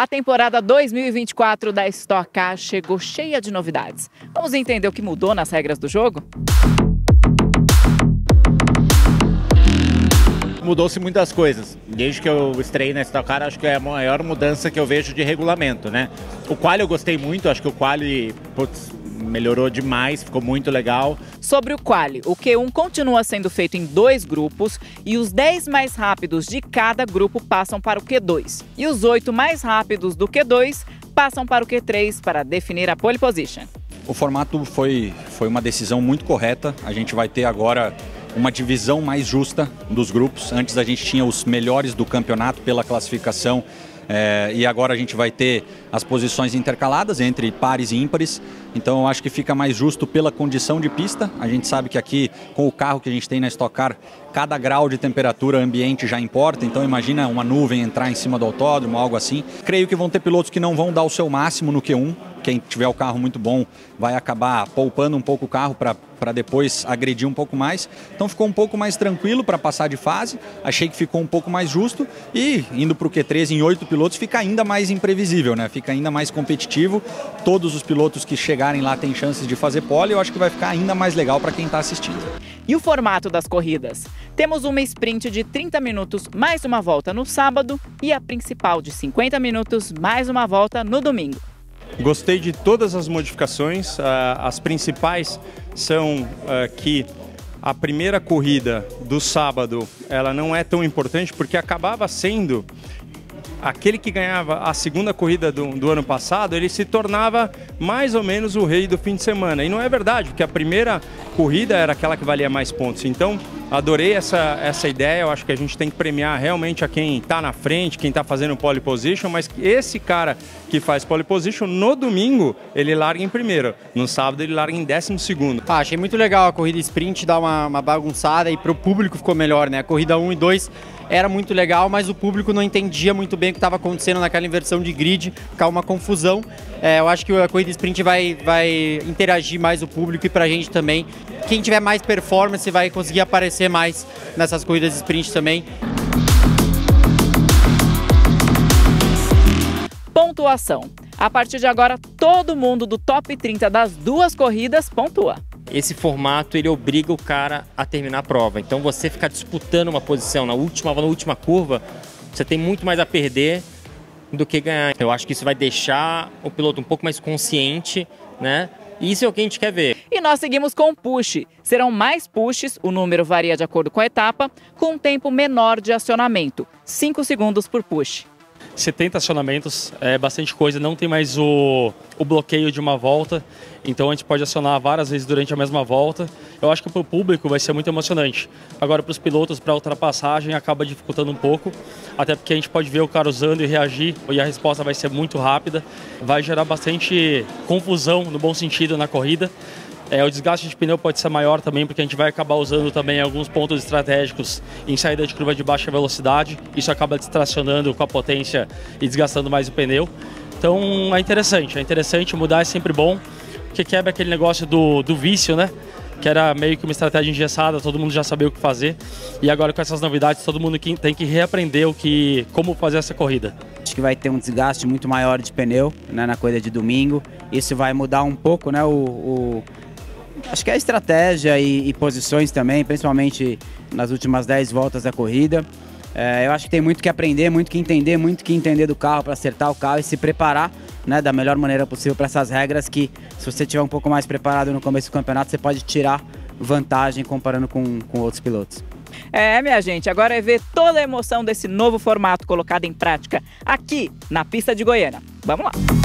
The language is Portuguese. A temporada 2024 da Stock Car chegou cheia de novidades. Vamos entender o que mudou nas regras do jogo? Mudou-se muitas coisas. Desde que eu estreiei na Stock Car, acho que é a maior mudança que eu vejo de regulamento, né? O quali eu gostei muito, acho que o quali, putz, melhorou demais, ficou muito legal. Sobre o quali, o Q1 continua sendo feito em 2 grupos e os 10 mais rápidos de cada grupo passam para o Q2. E os 8 mais rápidos do Q2 passam para o Q3 para definir a pole position. O formato foi uma decisão muito correta. A gente vai ter agora uma divisão mais justa dos grupos. Antes a gente tinha os melhores do campeonato pela classificação e agora a gente vai ter as posições intercaladas entre pares e ímpares. Então eu acho que fica mais justo pela condição de pista. A gente sabe que aqui, com o carro que a gente tem na Stock Car, cada grau de temperatura ambiente já importa. Então imagina uma nuvem entrar em cima do autódromo, algo assim. Creio que vão ter pilotos que não vão dar o seu máximo no Q1. Quem tiver o carro muito bom vai acabar poupando um pouco o carro para depois agredir um pouco mais. Então ficou um pouco mais tranquilo para passar de fase. Achei que ficou um pouco mais justo. E indo para o Q3 em 8 pilotos fica ainda mais imprevisível, né? Fica ainda mais competitivo. Todos os pilotos que chegarem lá têm chances de fazer pole. Eu acho que vai ficar ainda mais legal para quem está assistindo. E o formato das corridas? Temos uma sprint de 30 minutos mais uma volta no sábado e a principal de 50 minutos mais uma volta no domingo. Gostei de todas as modificações. As principais são que a primeira corrida do sábado ela não é tão importante, porque acabava sendo aquele que ganhava a segunda corrida do ano passado, ele se tornava mais ou menos o rei do fim de semana. E não é verdade, porque a primeira corrida era aquela que valia mais pontos. Então, adorei essa ideia. Eu acho que a gente tem que premiar realmente a quem está na frente, quem está fazendo pole position, mas esse cara que faz pole position, no domingo, ele larga em primeiro. No sábado, ele larga em 12º. Ah, achei muito legal a corrida sprint, dá uma bagunçada e para o público ficou melhor, né? A corrida 1 e 2 era muito legal, mas o público não entendia muito bem o que estava acontecendo naquela inversão de grid, ficava uma confusão. Eu acho que a corrida sprint vai interagir mais o público e para a gente também. Quem tiver mais performance vai conseguir aparecer mais nessas corridas sprint também. Pontuação. A partir de agora, todo mundo do top 30 das 2 corridas pontua. Esse formato, ele obriga o cara a terminar a prova. Então, você ficar disputando uma posição na última curva, você tem muito mais a perder do que ganhar. Eu acho que isso vai deixar o piloto um pouco mais consciente, né? E isso é o que a gente quer ver. E nós seguimos com o push. Serão mais pushes, o número varia de acordo com a etapa, com um tempo menor de acionamento, 5 segundos por push. 70 acionamentos, é bastante coisa, não tem mais o bloqueio de uma volta, então a gente pode acionar várias vezes durante a mesma volta. Eu acho que para o público vai ser muito emocionante. Agora para os pilotos, para a ultrapassagem, acaba dificultando um pouco, até porque a gente pode ver o cara usando e reagir, e a resposta vai ser muito rápida, vai gerar bastante confusão, no bom sentido, na corrida. O desgaste de pneu pode ser maior também, porque a gente vai acabar usando também alguns pontos estratégicos em saída de curva de baixa velocidade. Isso acaba distracionando com a potência e desgastando mais o pneu. Então é interessante, mudar é sempre bom, porque quebra aquele negócio do vício, né? Que era meio que uma estratégia engessada, todo mundo já sabia o que fazer. E agora com essas novidades, todo mundo tem que reaprender como fazer essa corrida. Acho que vai ter um desgaste muito maior de pneu, né, na corrida de domingo. Isso vai mudar um pouco, né, acho que é estratégia e posições também, principalmente nas últimas 10 voltas da corrida. Eu acho que tem muito que aprender, muito que entender do carro para acertar o carro e se preparar, né, da melhor maneira possível para essas regras que, se você estiver um pouco mais preparado no começo do campeonato, você pode tirar vantagem comparando com outros pilotos. Minha gente, agora é ver toda a emoção desse novo formato colocado em prática aqui na pista de Goiânia. Vamos lá!